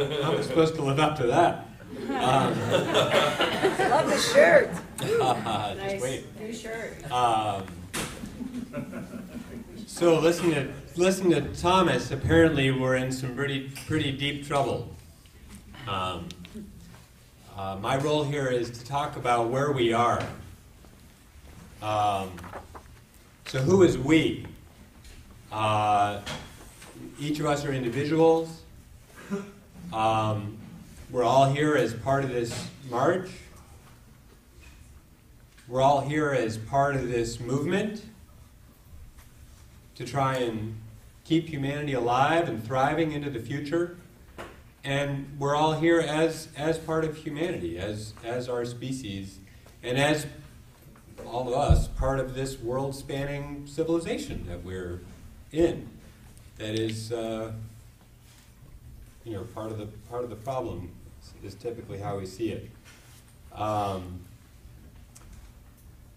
I'm supposed to live up to that. Love the shirt. Nice. Wait. New shirt. So listening to Thomas, apparently we're in some pretty deep trouble. My role here is to talk about where we are. So who is we? Each of us are individuals. We're all here as part of this march. We're all here as part of this movement to try and keep humanity alive and thriving into the future. And we're all here as part of humanity, as our species, and as all of us, part of this world-spanning civilization that we're in, that is part of the problem is typically how we see it.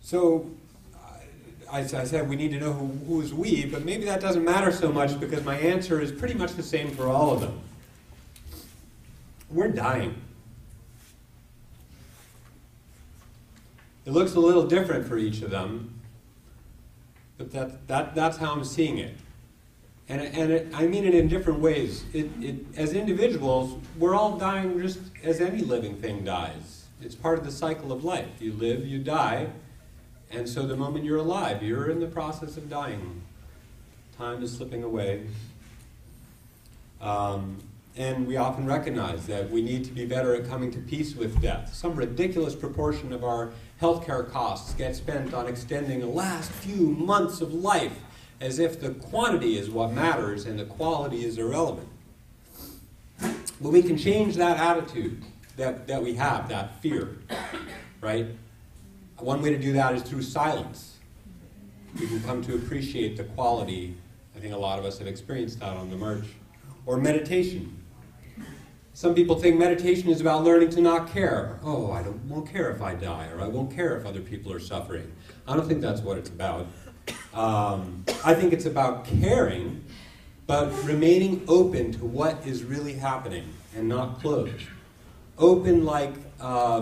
So I said we need to know who is we, but maybe that doesn't matter so much because my answer is pretty much the same for all of them. We're dying. It looks a little different for each of them, but that's how I'm seeing it. And I mean it in different ways. As individuals, we're all dying just as any living thing dies. It's part of the cycle of life. You live, you die, and so the moment you're alive, you're in the process of dying. Time is slipping away. And we often recognize that we need to be better at coming to peace with death. Some ridiculous proportion of our healthcare costs get spent on extending the last few months of life, as if the quantity is what matters and the quality is irrelevant. But we can change that attitude that we have, that fear, right? One way to do that is through silence. We can come to appreciate the quality. I think a lot of us have experienced that on the march. Or meditation. Some people think meditation is about learning to not care. Oh, I won't care if I die, or I won't care if other people are suffering. I don't think that's what it's about. I think it's about caring, but remaining open to what is really happening and not closed. Open like, I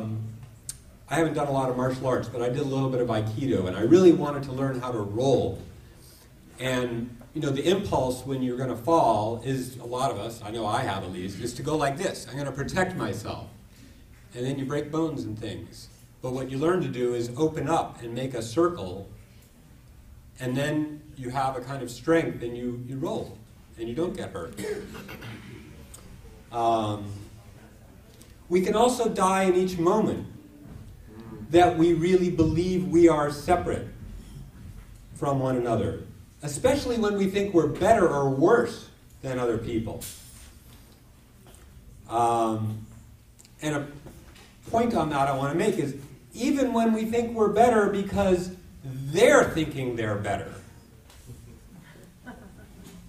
haven't done a lot of martial arts, but I did a little bit of Aikido, and I really wanted to learn how to roll. And you know, the impulse when you're gonna fall is, a lot of us, I know I have at least, is to go like this. I'm gonna protect myself. And then you break bones and things. But what you learn to do is open up and make a circle, and then you have a kind of strength, and you roll, and you don't get hurt. We can also die in each moment that we really believe we are separate from one another, especially when we think we're better or worse than other people. And a point on that I want to make is, even when we think we're better because they're thinking they're better.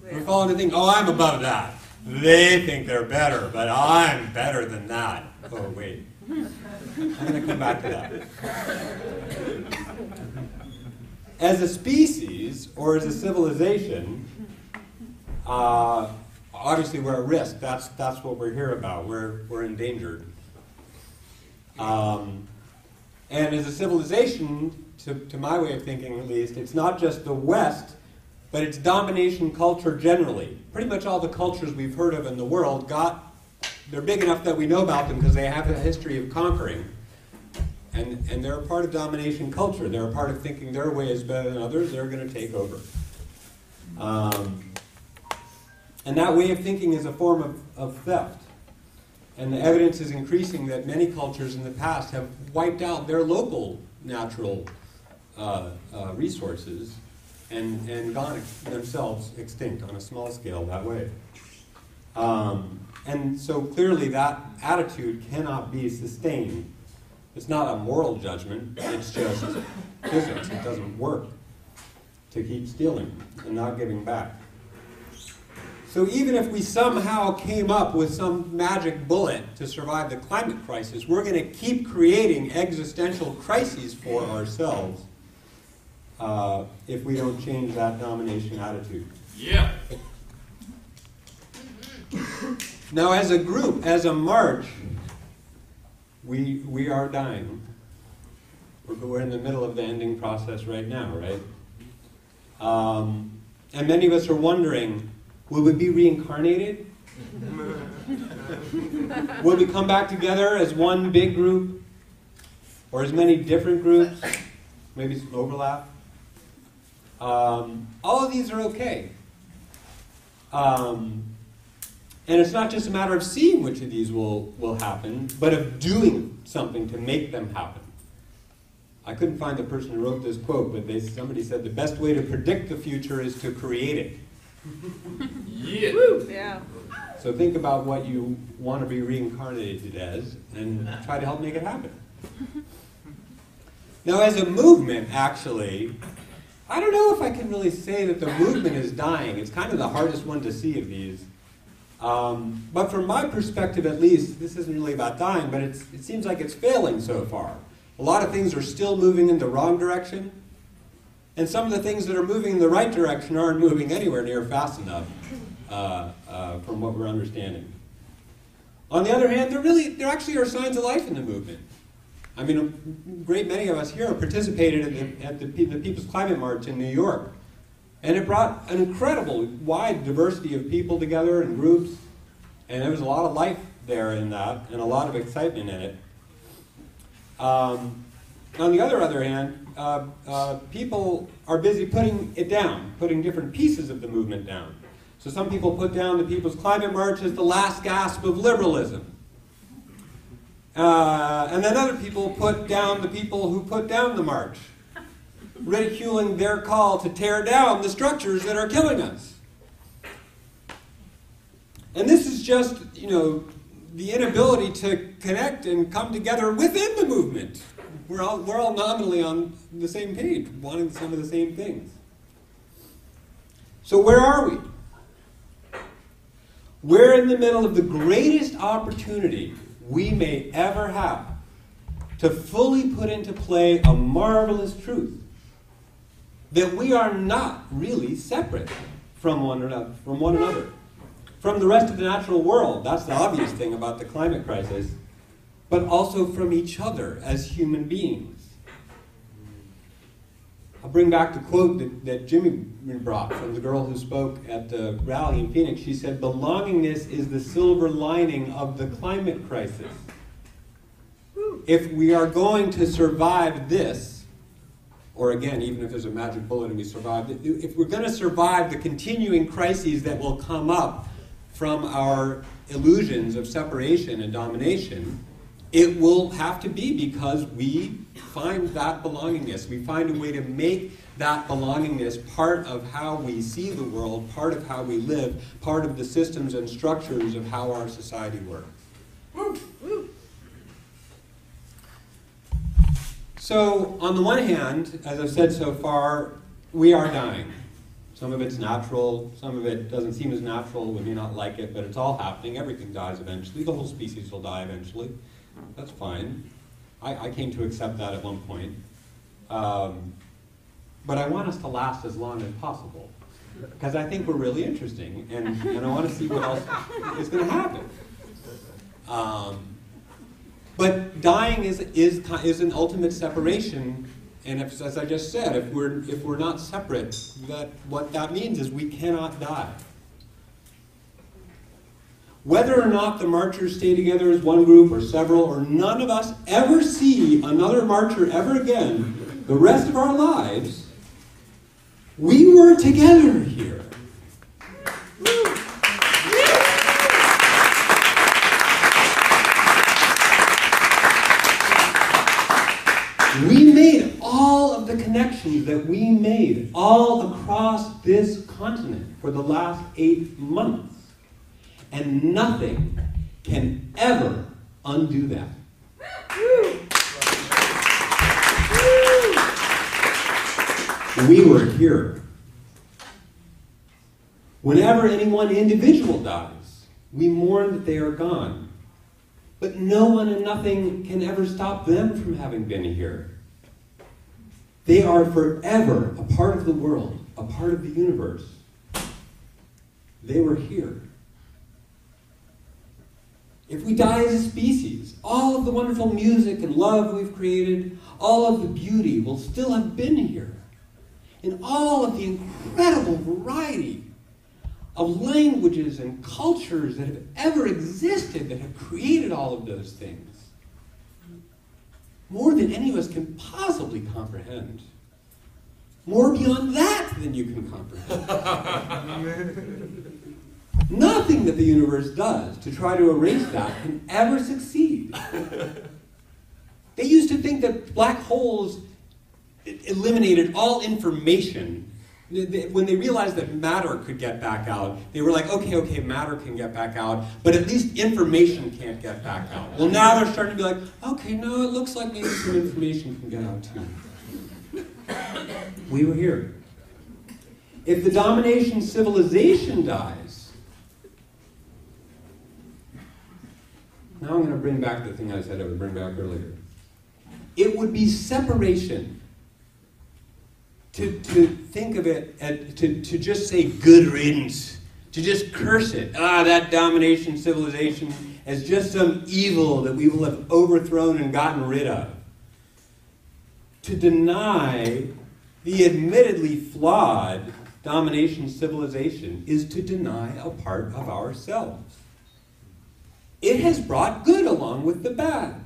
We're falling to think, oh, I'm above that. They think they're better, but I'm better than that. Oh, wait. I'm going to come back to that. As a species, or as a civilization, obviously we're at risk. That's what we're here about. We're endangered. And as a civilization, to my way of thinking at least, it's not just the West, but it's domination culture generally. Pretty much all the cultures we've heard of in the world they're big enough that we know about them because they have a history of conquering. And they're a part of domination culture. They're a part of thinking their way is better than others. They're going to take over. And that way of thinking is a form of theft. And the evidence is increasing that many cultures in the past have wiped out their local natural resources and gone themselves extinct on a small scale that way. And so clearly that attitude cannot be sustained. It's not a moral judgment, it's just physics. It doesn't work to keep stealing and not giving back. So even if we somehow came up with some magic bullet to survive the climate crisis, we're going to keep creating existential crises for ourselves if we don't change that domination attitude. Yeah. Now, as a group, as a march, we are dying. We're in the middle of the ending process right now, right? And many of us are wondering, will we be reincarnated? Will we come back together as one big group? Or as many different groups? Maybe some overlap? All of these are okay. And it's not just a matter of seeing which of these will happen, but of doing something to make them happen. I couldn't find the person who wrote this quote, but somebody said the best way to predict the future is to create it. Yeah. Woo. Yeah. So think about what you want to be reincarnated as and try to help make it happen. Now, as a movement, actually, I don't know if I can really say that the movement is dying. It's kind of the hardest one to see of these. But from my perspective, at least, this isn't really about dying, but it seems like it's failing so far. A lot of things are still moving in the wrong direction, and some of the things that are moving in the right direction aren't moving anywhere near fast enough, from what we're understanding. On the other hand, there actually are signs of life in the movement. I mean, a great many of us here participated at the People's Climate March in New York, and it brought an incredible wide diversity of people together and groups, and there was a lot of life there in that, and a lot of excitement in it. On the other hand, people are busy putting it down, putting different pieces of the movement down. So some people put down the People's Climate March as the last gasp of liberalism. And then other people put down the people who put down the march, ridiculing their call to tear down the structures that are killing us. And this is just, you know, the inability to connect and come together within the movement. We're all nominally on the same page, wanting some of the same things. So where are we? We're in the middle of the greatest opportunity we may ever have to fully put into play a marvelous truth, that we are not really separate from one another. From the rest of the natural world, that's the obvious thing about the climate crisis, but also from each other as human beings. I'll bring back the quote that Jimmy brought from the girl who spoke at the rally in Phoenix. She said, "Belongingness is the silver lining of the climate crisis." If we are going to survive this, or again, even if there's a magic bullet and we survive it, if we're going to survive the continuing crises that will come up from our illusions of separation and domination, it will have to be because we find that belongingness. We find a way to make that belongingness part of how we see the world, part of how we live, part of the systems and structures of how our society works. So on the one hand, as I've said so far, we are dying. Some of it's natural, some of it doesn't seem as natural, we may not like it, but it's all happening. Everything dies eventually. The whole species will die eventually. That's fine. I came to accept that at one point. But I want us to last as long as possible, because I think we're really interesting, and I want to see what else is going to happen. But dying is an ultimate separation. And if, as I just said, if we're not separate, what that means is we cannot die. Whether or not the marchers stay together as one group or several, or none of us ever see another marcher ever again, the rest of our lives, we were together here. We made all of the connections that we made all across this continent for the last 8 months. And nothing can ever undo that. We were here. Whenever any one individual dies, we mourn that they are gone. But no one and nothing can ever stop them from having been here. They are forever a part of the world, a part of the universe. They were here. If we die as a species, all of the wonderful music and love we've created, all of the beauty will still have been here. And all of the incredible variety of languages and cultures that have ever existed that have created all of those things. More than any of us can possibly comprehend. More beyond that than you can comprehend. Nothing that the universe does to try to erase that can ever succeed. They used to think that black holes eliminated all information. When they realized that matter could get back out, they were like, okay, matter can get back out, but at least information can't get back out. Well, now they're starting to be like, okay, no, it looks like maybe some information can get out too. We were here. If the domination civilization dies, now I'm going to bring back the thing I said I would bring back earlier. It would be separation. To think of it, to just say good riddance, to just curse it, that domination civilization, as just some evil that we will have overthrown and gotten rid of. To deny the admittedly flawed domination civilization is to deny a part of ourselves. It has brought good along with the bad.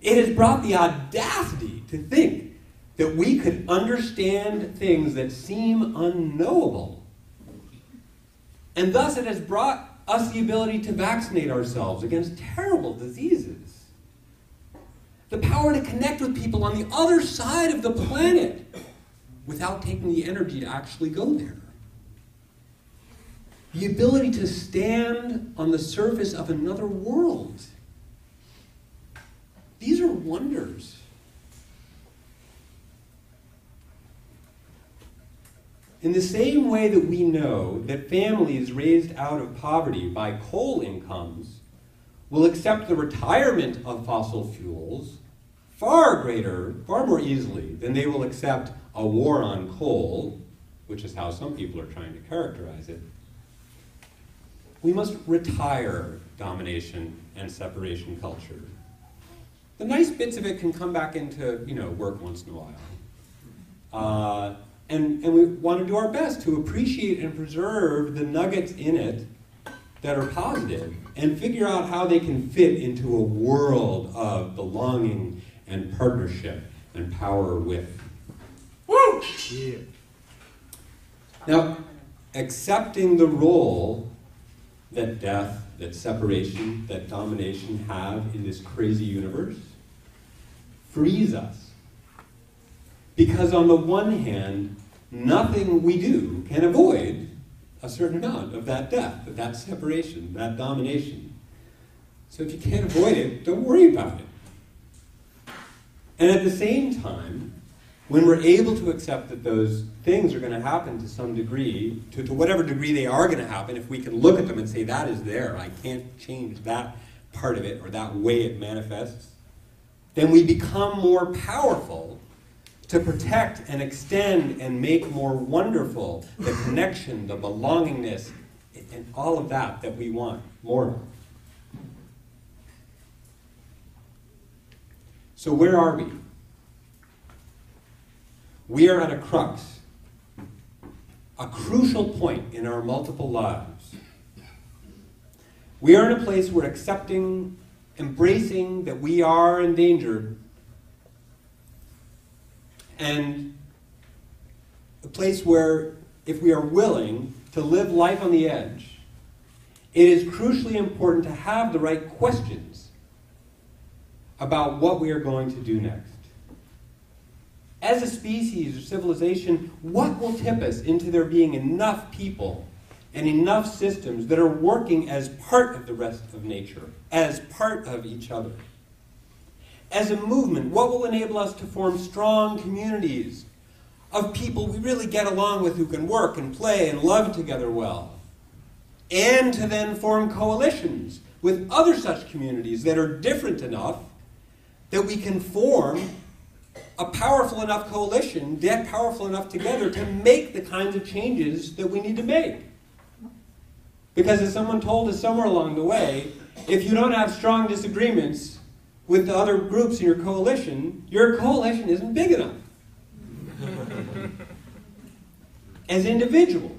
It has brought the audacity to think that we could understand things that seem unknowable. And thus it has brought us the ability to vaccinate ourselves against terrible diseases. The power to connect with people on the other side of the planet without taking the energy to actually go there. The ability to stand on the surface of another world. These are wonders. In the same way that we know that families raised out of poverty by coal incomes will accept the retirement of fossil fuels far more easily than they will accept a war on coal, which is how some people are trying to characterize it, we must retire domination and separation culture. The nice bits of it can come back into, work once in a while. And we want to do our best to appreciate and preserve the nuggets in it that are positive and figure out how they can fit into a world of belonging and partnership and power with. Woo! Yeah. Now, accepting the role that death, that separation, that domination have in this crazy universe frees us. Because on the one hand, nothing we do can avoid a certain amount of that death, of that separation, that domination. So if you can't avoid it, don't worry about it. And at the same time, when we're able to accept that those things are going to happen to some degree, to whatever degree they are going to happen, if we can look at them and say, that is there, I can't change that part of it or that way it manifests, then we become more powerful to protect and extend and make more wonderful the connection, the belongingness, and all of that that we want more of. So where are we? We are at a crux, a crucial point in our multiple lives. We are in a place where accepting, embracing that we are endangered, and a place where, if we are willing to live life on the edge, it is crucially important to have the right questions about what we are going to do next. As a species or civilization, what will tip us into there being enough people and enough systems that are working as part of the rest of nature, as part of each other? As a movement, what will enable us to form strong communities of people we really get along with who can work and play and love together well? And to then form coalitions with other such communities that are different enough that we can form a powerful enough coalition, get powerful enough together to make the kinds of changes that we need to make. Because as someone told us somewhere along the way, If you don't have strong disagreements with the other groups in your coalition isn't big enough. As individuals,